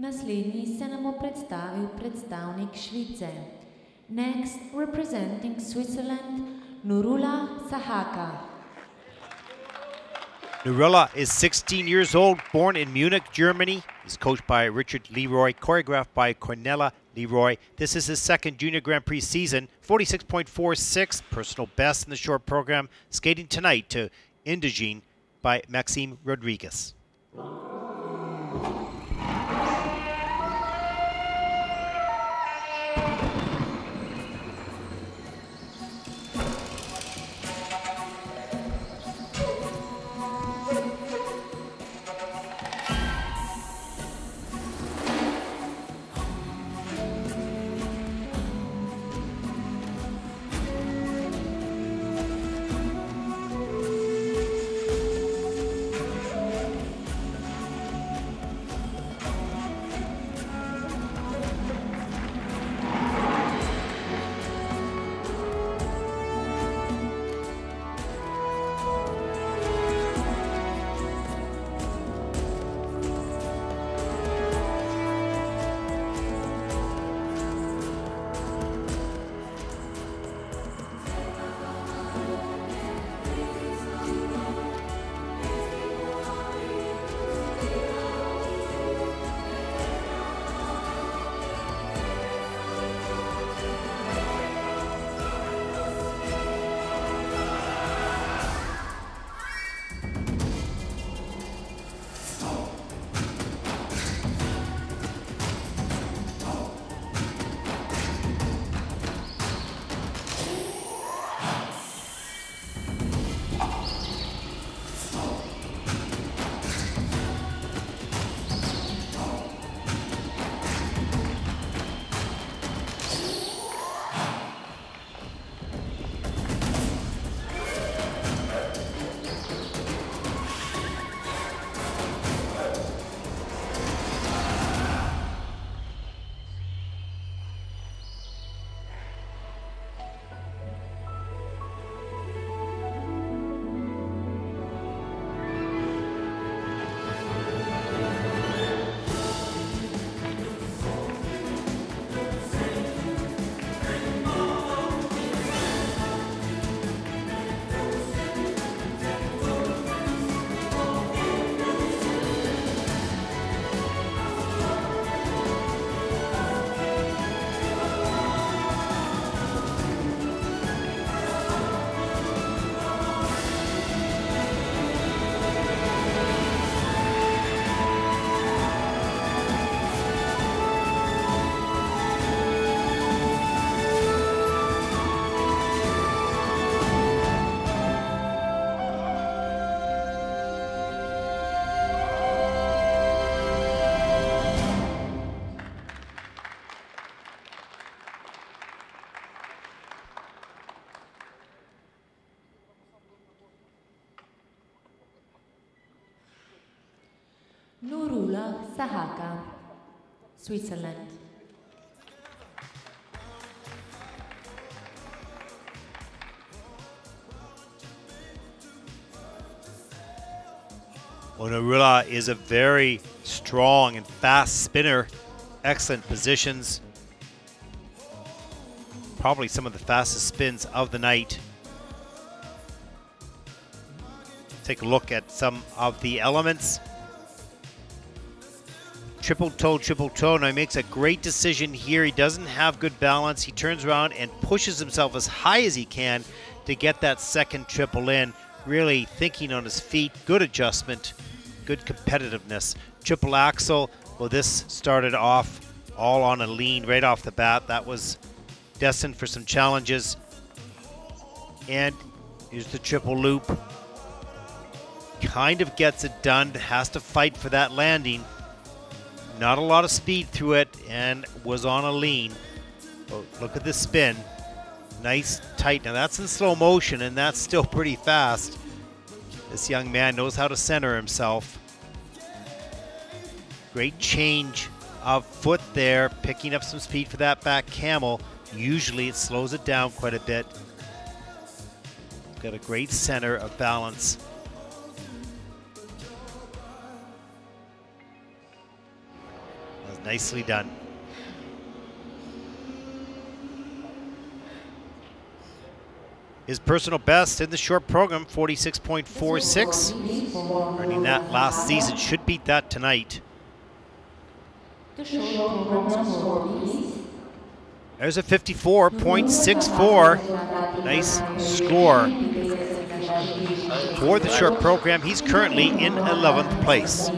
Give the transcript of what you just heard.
Naslednji se nam bo predstavil predstavnik Švice. Next, representing Switzerland, Nurullah Sahaka. Nurullah is 16 years old, born in Munich, Germany. He's coached by Richard Leroy, choreographed by Cornelia Leroy. This is his second Junior Grand Prix season, 46.46, personal best in the short program, skating tonight to Indigene by Maxime Rodriguez. Nurullah Sahaka, Switzerland. Well, Nurullah is a very strong and fast spinner, excellent positions. Probably some of the fastest spins of the night. Take a look at some of the elements. Triple toe, now he makes a great decision here. He doesn't have good balance. He turns around and pushes himself as high as he can to get that second triple in. Really thinking on his feet, good adjustment, good competitiveness. Triple axel, well, this started off all on a lean right off the bat. That was destined for some challenges. And here's the triple loop. Kind of gets it done, has to fight for that landing. Not a lot of speed through it and was on a lean. Oh, look at this spin. Nice tight. Now that's in slow motion and that's still pretty fast. This young man knows how to center himself. Great change of foot there, picking up some speed for that back camel. Usually it slows it down quite a bit. Got a great center of balance. Nicely done. His personal best in the short program, 46.46. Earning that last season, should beat that tonight. There's a 54.64. Nice score for the short program. He's currently in 11th place.